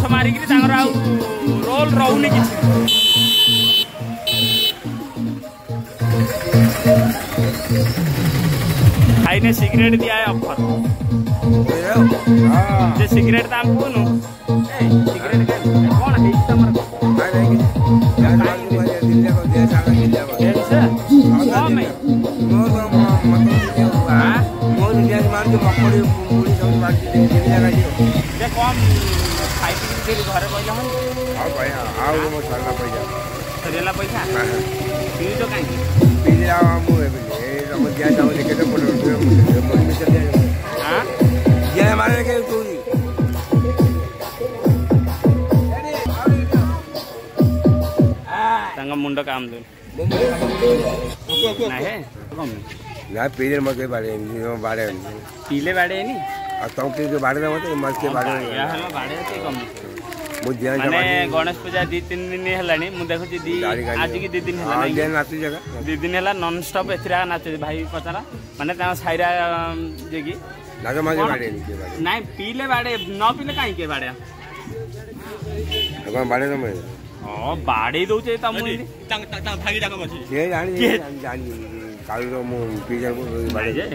समारिक role role भाई ने cigarette दिया है ऑफर जे सिगरेट दाम कोनु ए सिगरेट का कौन है तमर को भाई भाई दिल्ली को दे सागर जिला को है सर मैं मोर मत दियो हां मोर दिया मार के मकड़ी पूरी सब बात दे जगह दियो जे कम खाई के घर बैला हम हां भाई आओ मो साला पैसा सरेला पैसा पी तो काई पी ले आओ हम ए हम क्या जाओ लेके तो हमारे के पूरी संग मुंडा काम दो ना है ना पीले मके बाड़े बाड़े पीले बाड़े नहीं आ तो के बाड़े में मत मके बाड़े या हम बाड़े के कम मुझे माने गणेश पूजा 2-3 दिन हेलानी मु देखो दी आज की 2 दिन हेलानी दिन नाचो जगह 2 दिन हेला नॉन स्टॉप एथरा नाचो भाई पतारा माने ता साइरा जे की लागे मागे बाड़े के बाड़े नहीं पीले बाड़े न पीले काई के बाड़े अगर बाड़े में हां बाड़े दो जे त मुई तंग तंग भागी जाको मसी ये जानी काल रो मु पीले बाड़े जे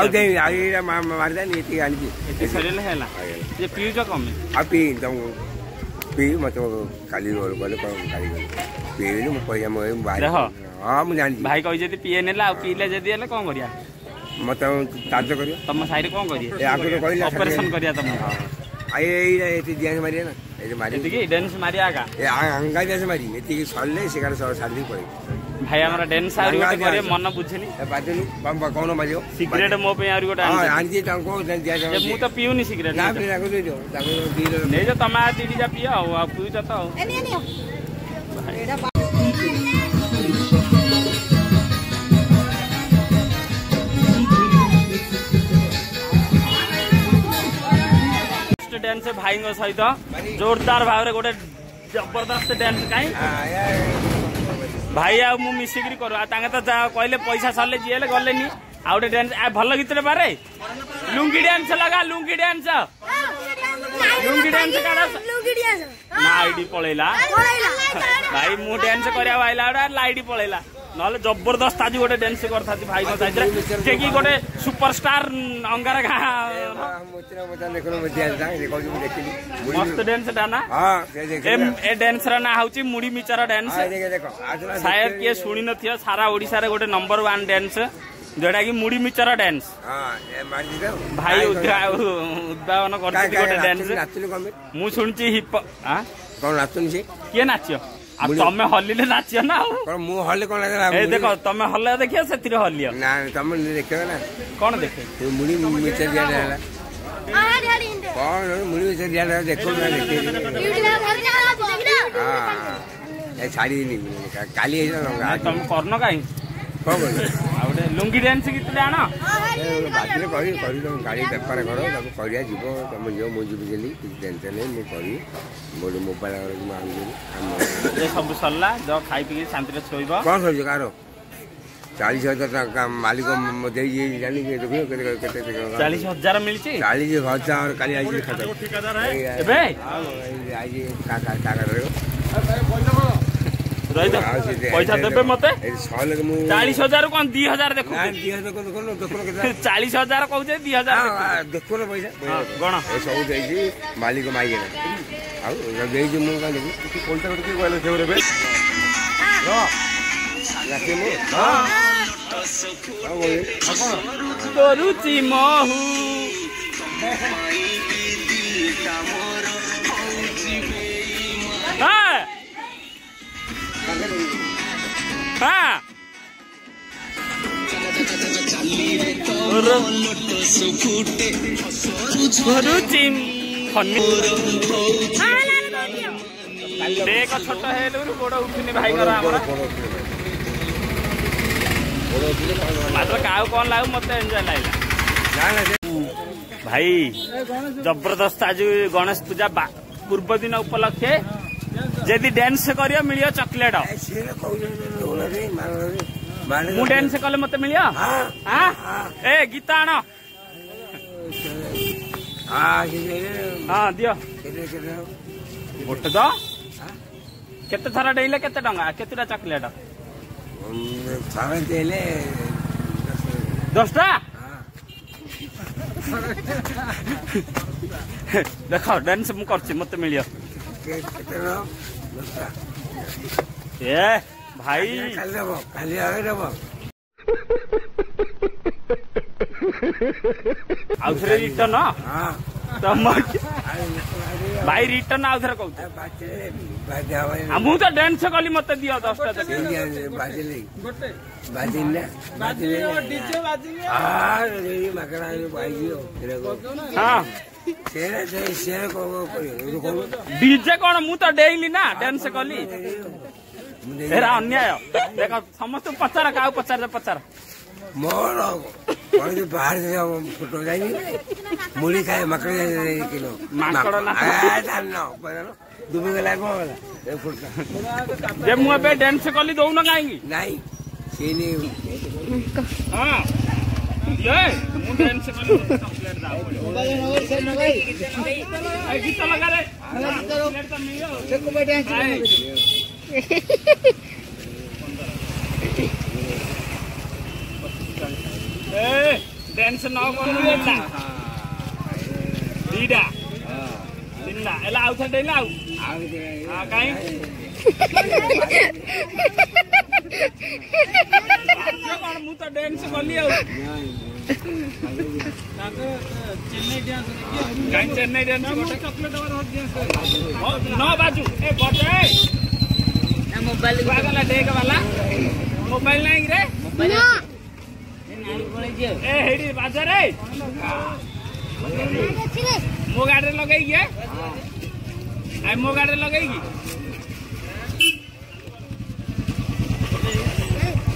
आ दे आ मार दे नीति गाली के सरेला हैला ये पी जो कम आ पी दम पी मत काली रो बोले काली पी ले मु पैसा मु बाड़े हां मु जानी भाई कहि जे पी नेला आ पीले जे दियले कोन करिया मत ताज करियो तम साइड कोन करियो ए आगो तो कहिला ऑपरेशन करिया तम आ ए एति डांस मारिया ना ए मारिया एति की डांस मारिया का ए अंगा डांस मारी एति की सल्ले सिगार सारदी पड़े भाई हमरा डांस आरी गोटे करे मन बुझनी ए बादनी बम कोन मारियो सिगरेट मो पे आरी गोटे हां आंजी तंको दिया जा मु तो पीऊ नी सिगरेट ना राखो दे दो ताको दी ले ले जो तमा दीदी जा पियो आ पीऊ तो ए नहीं नहीं एडा डांस भाई सहित जोरदार भाव में गोटे जबरदस्त डांस कहीं भाई आउ मिसिक करूँ तो कहले पैसा सरले जी गले गोटे डांस भल गीत पारे लुंगी डांस लगा लुंगी डांस लाइट पलैला भाई मु डांस कराला लाइट पलैला ना जबरदस्त आज गोटे डांस करता भाई जे कि गोटे सुपरस्टार अंगार मस्त डांस ना ए डांस ना हूँ मुड़ी मिचार डांस शायद किए शुणी न सारा ओडिशा रे गोटे नंबर 1 डांस जोटा कि मुड़ी मिचार डांस भाई उद्भावन कर किए नाचियो अब तमे हल्लीले नाचियो ना पर मु हल्ले कोन लागला ए देखो तमे हल्ले देखियो सेतिर हल्लियो ना तमे देखियो ना कोन देखे मुड़ी मिचर दिया ना आ ढाडी इंदे कोन मुड़ी मिचर दिया ना देखो ना देखियो हां ए साड़ी नी काली है ना तुम करनो काई कोन आउडे लुंगी डांस कितले आना बाकी करी करी तुम गाड़ी पेपर करो तब करिया जीवो तुम जो मुजी बिजली टेंशन नहीं मु करी बोलो मोबाइल और मांगू हम ये सब सल्ला जो खाई पी शांति रे सोइबो कोन सोइबो कारो 40000 टका मालिक को दे ये जानी के देखो केते 40000 मिलची 40000 काली आई खाता ठेकेदार है एबे आई का करो पैसा देबे मत 40000 कोन 2000 देखो 2000 कोन देखो 40000 कहू जे 2000 देखो रे पैसा गण ए सब देई जी मालिक माई गेला आ देई जी मु का देखो कि कोलटा के कहले से रे बे रो लाके मु हां तो रुचि महू माई दिल का मोर पहुंची बेईमान हां भाई जबरदस्त आज गणेश पूजा पूर्व दिन उपलक्षे जदि डांस करियो मिलियो चॉकलेट मु डांस कले मते मिलियो हां ए गीता आनो दियो दो केते थारा डेले केते डंगा केतुटा चॉकलेट थारा डेले 10 टा देखो डांस मु करछि मते मिलियो ए भाई खाली आगे देबो आउथरे रिटर्न हां भाई रिटर्न आउथरे कहते हमू तो डांस कली मते दियो 10 टा बाजिले गोटे बाजिले बाजिले डीजे बाजिले हां रे मकड़ा बाजियो हां सेरे सेरे को डीजे कोन मु तो डेली ना डांस कली तेरा अन्याय देखो समस्त पचार काउ पचार पचार मोर कोई बाहर से फोटो जाई मूली खाए मकड़ी जाई किलो मकड़ा ना धन्नो दुबे गला को ए फुटका जे मु पे डांस कली दो ना काई नहीं सेनी हां ये मु डांस कली कंप्लेंट दाओ भाई गीत लगा रे कंप्लेंट तो मिलो से को डांस डांस ना करना दीदा दीदा एला आउ छडे लाउ आ काई कोन मु तो डांस करली आ चेन्नई डांस काई चेन्नई डांस चॉकलेट और हॉट डांस नो बाजू ए बटे ना मोबाइल वाला टेक वाला मोबाइल नहीं रे मोबाइल ए हेडी बाजा रे मो गाडे लगाई के आ मो गाडे लगाई की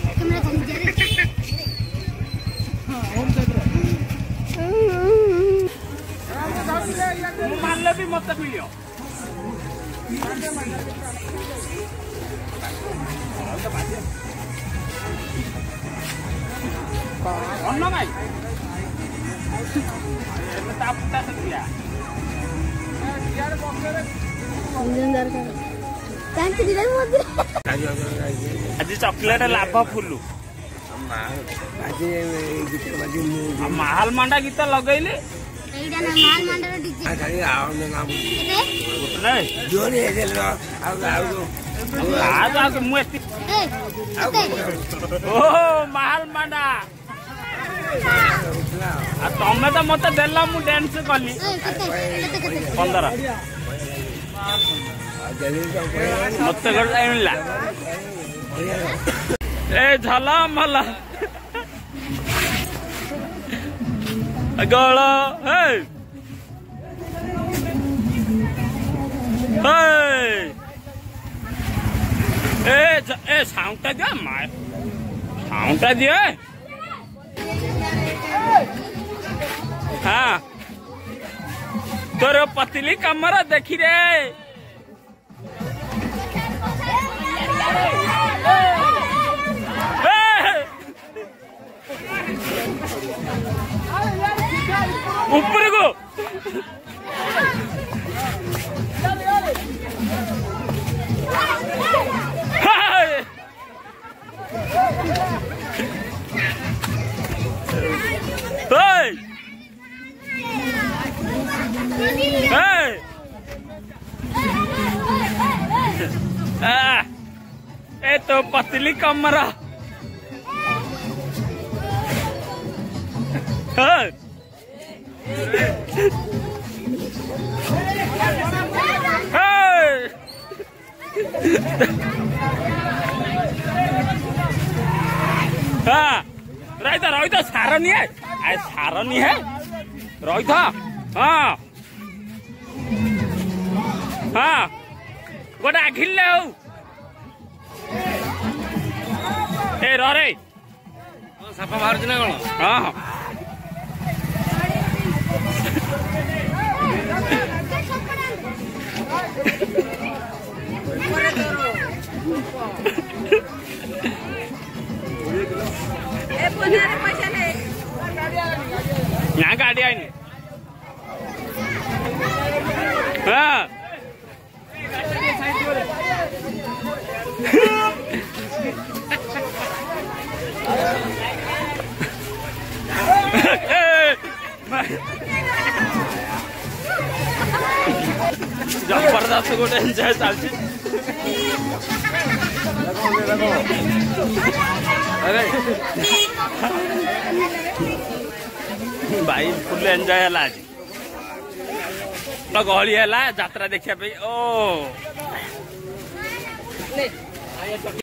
कैमरा समझ रे हां होम सेट रे मान ले भी मत मिलियो अन्ना भाई मैं ताप ताप दिया यार बॉक्सर अंदर का टाइम से दिला मत आज चॉकलेट लाभा फुलू आज गीत बाजी माल मंडा गीत लगाइले एडा ना माल मंडा रो डीजे आ गाड़ी आओ ना नहीं जोर है चल आओ आओ आज आज मु ओ माल मंडा आ तमे तो मते देला मु डांस करली 15 मते घर आइला ए झाला मला गळा हे हे ए साउंडटा दे मा साउंडटा दे हां तोर पतली कमर देखी रे ऊपर को ए तो पतली कमरा रही तो सारनी है आ सारनी है रही था हाँ हाँ गोटे आघिले हो ए रे साप बाहर ना कौन हाँ पैसा ना गाड़ी आईनी 나서 그래 잘 살지. अरे भाई फुल एंजॉय है आज लगौली है यात्रा देखिए भाई ओ